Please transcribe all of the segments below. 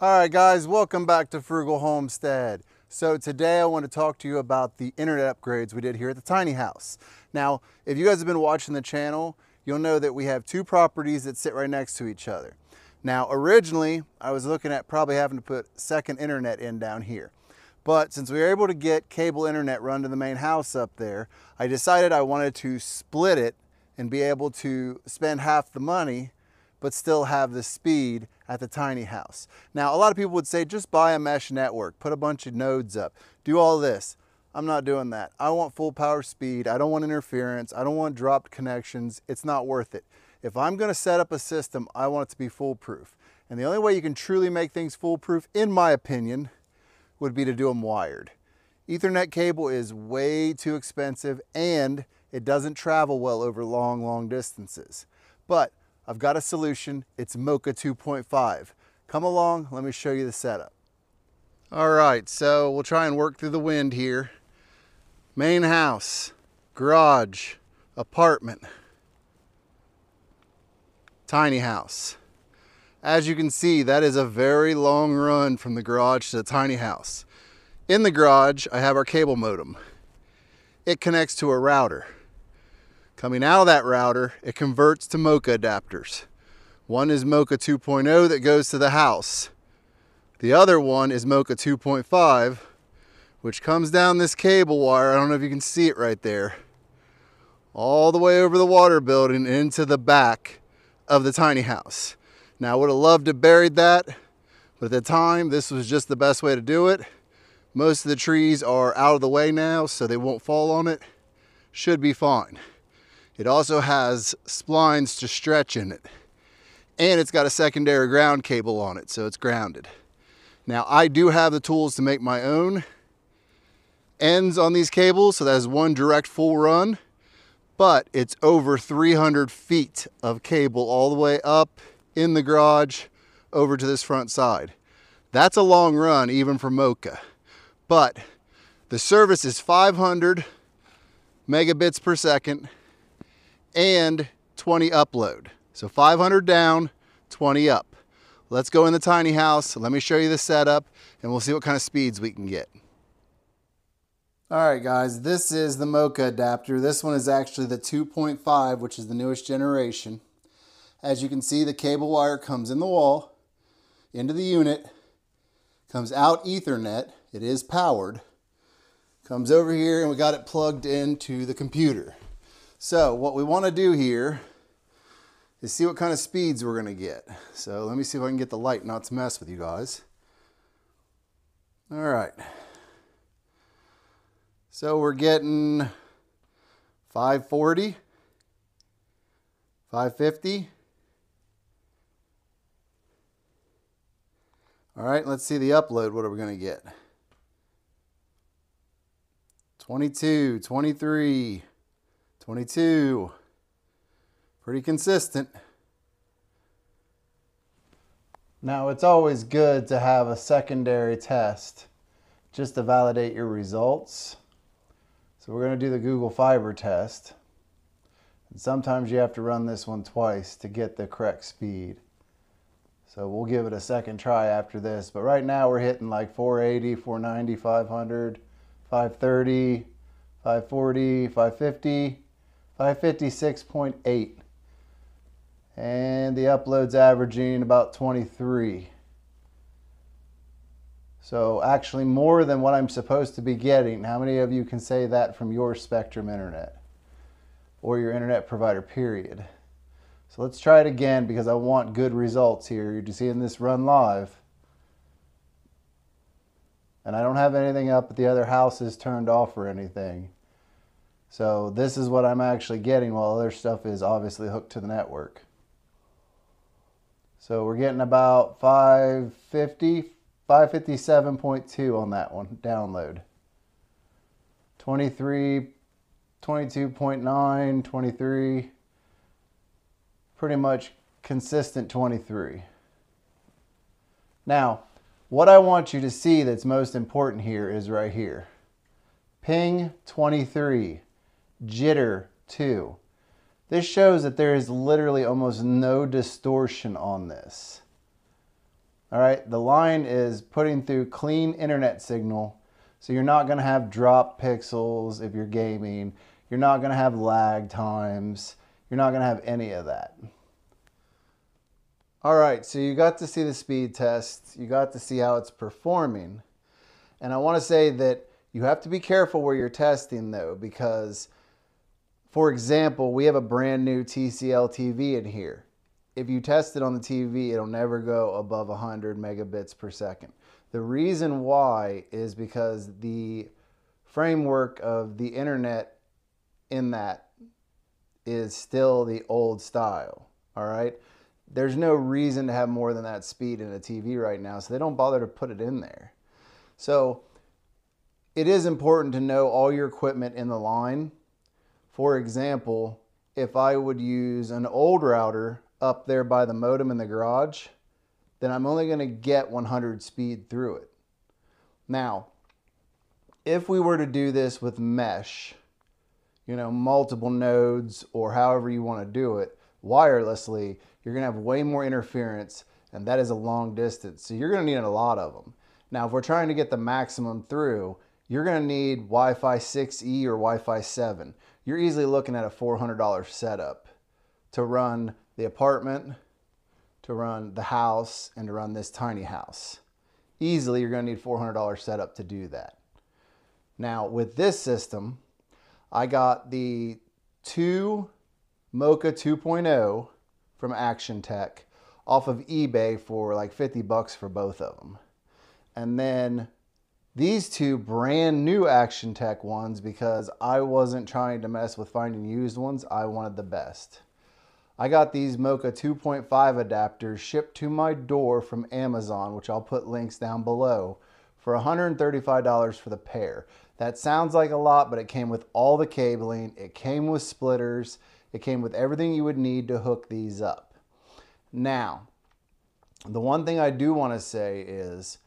All right guys, welcome back to Frugal Homestead. So today I want to talk to you about the internet upgrades we did here at the tiny house. Now, if you guys have been watching the channel, you'll know that we have two properties that sit right next to each other. Now, originally I was looking at probably having to put second internet in down here. But since we were able to get cable internet run to the main house up there, I decided I wanted to split it and be able to spend half the money but still have the speed at the tiny house. Now, a lot of people would say, just buy a mesh network, put a bunch of nodes up, do all this. I'm not doing that. I want full power speed. I don't want interference. I don't want dropped connections. It's not worth it. If I'm gonna set up a system, I want it to be foolproof. And the only way you can truly make things foolproof, in my opinion, would be to do them wired. Ethernet cable is way too expensive and it doesn't travel well over long, long distances. But I've got a solution, it's MoCA 2.5. Come along, let me show you the setup. All right, so we'll try and work through the wind here. Main house, garage, apartment, tiny house. As you can see, that is a very long run from the garage to the tiny house. In the garage, I have our cable modem. It connects to a router. Coming out of that router, it converts to MoCA adapters. One is MoCA 2.0 that goes to the house. The other one is MoCA 2.5, which comes down this cable wire, I don't know if you can see it right there, all the way over the water building into the back of the tiny house. Now, I would have loved to have buried that, but at the time, this was just the best way to do it. Most of the trees are out of the way now, so they won't fall on it. Should be fine. It also has splines to stretch in it. And it's got a secondary ground cable on it, so it's grounded. Now, I do have the tools to make my own ends on these cables, so that is one direct full run, but it's over 300 feet of cable all the way up in the garage over to this front side. That's a long run, even for MoCA. But the service is 500 megabits per second, and 20 upload. So 500 down, 20 up. Let's go in the tiny house. Let me show you the setup and we'll see what kind of speeds we can get. All right guys, this is the MoCA adapter. This one is actually the 2.5, which is the newest generation. As you can see, the cable wire comes in the wall, into the unit, comes out Ethernet. It is powered. Comes over here and we got it plugged into the computer. So what we want to do here is see what kind of speeds we're going to get. So let me see if I can get the light not to mess with you guys. All right. So we're getting 540, 550. All right, let's see the upload. What are we going to get? 22, 23. 22, pretty consistent. Now, it's always good to have a secondary test just to validate your results. So we're going to do the Google Fiber test. And sometimes you have to run this one twice to get the correct speed. So we'll give it a second try after this. But right now we're hitting like 480, 490, 500, 530, 540, 550. 556.8, and the upload's averaging about 23. So actually more than what I'm supposed to be getting. How many of you can say that from your Spectrum internet or your internet provider, period? So let's try it again because I want good results here. You're just seeing this run live. And I don't have anything up at the other houses turned off or anything. So this is what I'm actually getting while other stuff is obviously hooked to the network. So we're getting about 550, 557.2 on that one, download. 23, 22.9, 23, pretty much consistent 23. Now, what I want you to see that's most important here is right here. Ping 23. Jitter 2. This shows that there is literally almost no distortion on this. All right, the line is putting through clean internet signal. So you're not gonna have drop pixels if you're gaming. You're not gonna have lag times. You're not gonna have any of that. All right, so you got to see the speed test. You got to see how it's performing. And I wanna say that you have to be careful where you're testing though, because for example, we have a brand new TCL TV in here. If you test it on the TV, it'll never go above 100 megabits per second. The reason why is because the framework of the internet in that is still the old style, all right? There's no reason to have more than that speed in a TV right now, so they don't bother to put it in there. So it is important to know all your equipment in the line. For example, if I would use an old router up there by the modem in the garage, then I'm only going to get 100 speed through it. Now, if we were to do this with mesh, you know, multiple nodes or however you want to do it, wirelessly, you're going to have way more interference, and that is a long distance. So you're going to need a lot of them. Now, if we're trying to get the maximum through, you're going to need Wi-Fi 6E or Wi-Fi 7. You're easily looking at a $400 setup to run the apartment, to run the house, and to run this tiny house. Easily, you're going to need $400 setup to do that. Now, with this system, I got the two MoCA 2.0 from Actiontec off of eBay for like 50 bucks for both of them. And then these two brand new Actiontec ones, because I wasn't trying to mess with finding used ones, I wanted the best. I got these MoCA 2.5 adapters shipped to my door from Amazon, which I'll put links down below, for $135 for the pair. That sounds like a lot, but it came with all the cabling, it came with splitters, it came with everything you would need to hook these up. Now, the one thing I do want to say is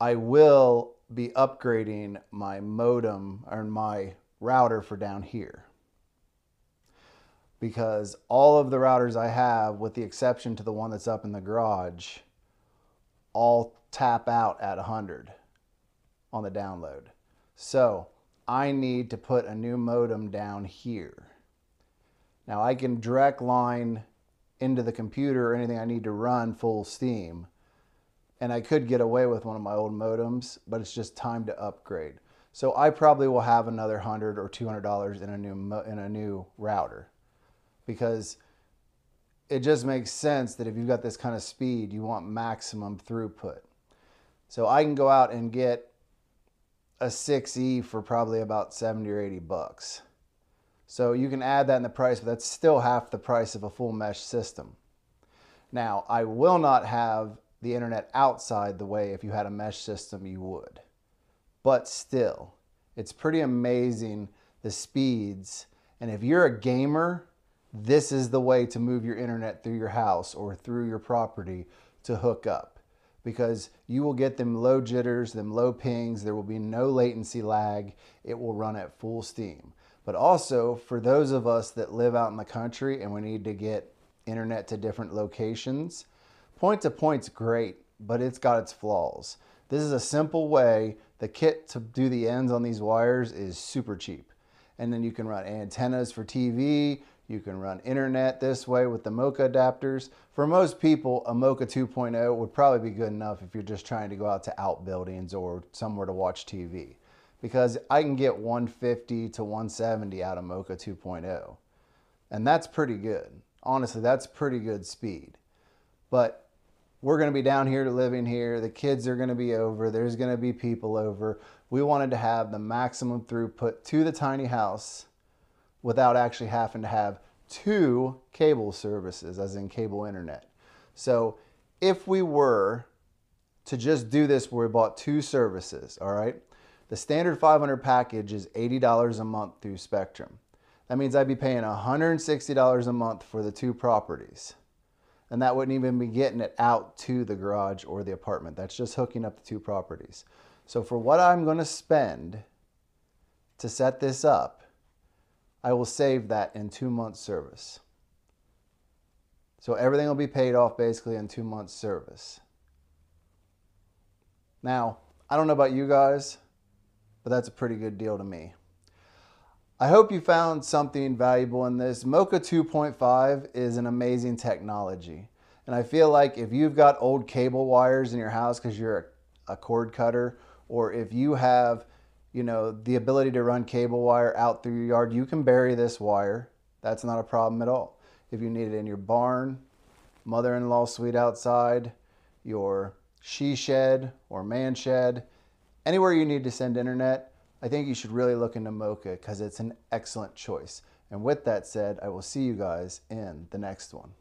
I will be upgrading my modem or my router for down here, because all of the routers I have, with the exception to the one that's up in the garage, all tap out at 100 on the download. So I need to put a new modem down here. Now I can direct line into the computer or anything I need to run full steam. And I could get away with one of my old modems, but it's just time to upgrade. So I probably will have another $100 or $200 in a new router, because it just makes sense that if you've got this kind of speed, you want maximum throughput. So I can go out and get a 6E for probably about 70 or 80 bucks. So you can add that in the price, but that's still half the price of a full mesh system. Now, I will not have the internet outside the way if you had a mesh system you would. But still, it's pretty amazing the speeds. And if you're a gamer, this is the way to move your internet through your house or through your property to hook up, because you will get them low jitters, them low pings. There will be no latency lag. It will run at full steam. But also for those of us that live out in the country and we need to get internet to different locations, point to point's great, but it's got its flaws. This is a simple way. The kit to do the ends on these wires is super cheap. And then you can run antennas for TV. You can run internet this way with the MoCA adapters. For most people, a MoCA 2.0 would probably be good enough if you're just trying to go out to outbuildings or somewhere to watch TV, because I can get 150 to 170 out of MoCA 2.0. And that's pretty good. Honestly, that's pretty good speed. But we're gonna be down here living here. The kids are gonna be over. There's gonna be people over. We wanted to have the maximum throughput to the tiny house without actually having to have two cable services, as in cable internet. So if we were to just do this where we bought two services, all right, the standard 500 package is $80 a month through Spectrum. That means I'd be paying $160 a month for the two properties. And that wouldn't even be getting it out to the garage or the apartment. That's just hooking up the two properties. So for what I'm gonna spend to set this up, I will save that in 2 months service. So everything will be paid off basically in 2 months service. Now, I don't know about you guys, but that's a pretty good deal to me. I hope you found something valuable in this. MoCA 2.5 is an amazing technology. And I feel like if you've got old cable wires in your house because you're a cord cutter, or if you have, the ability to run cable wire out through your yard, you can bury this wire. That's not a problem at all. If you need it in your barn, mother-in-law suite outside, your she shed or man shed, anywhere you need to send internet, I think you should really look into MoCA because it's an excellent choice. And with that said, I will see you guys in the next one.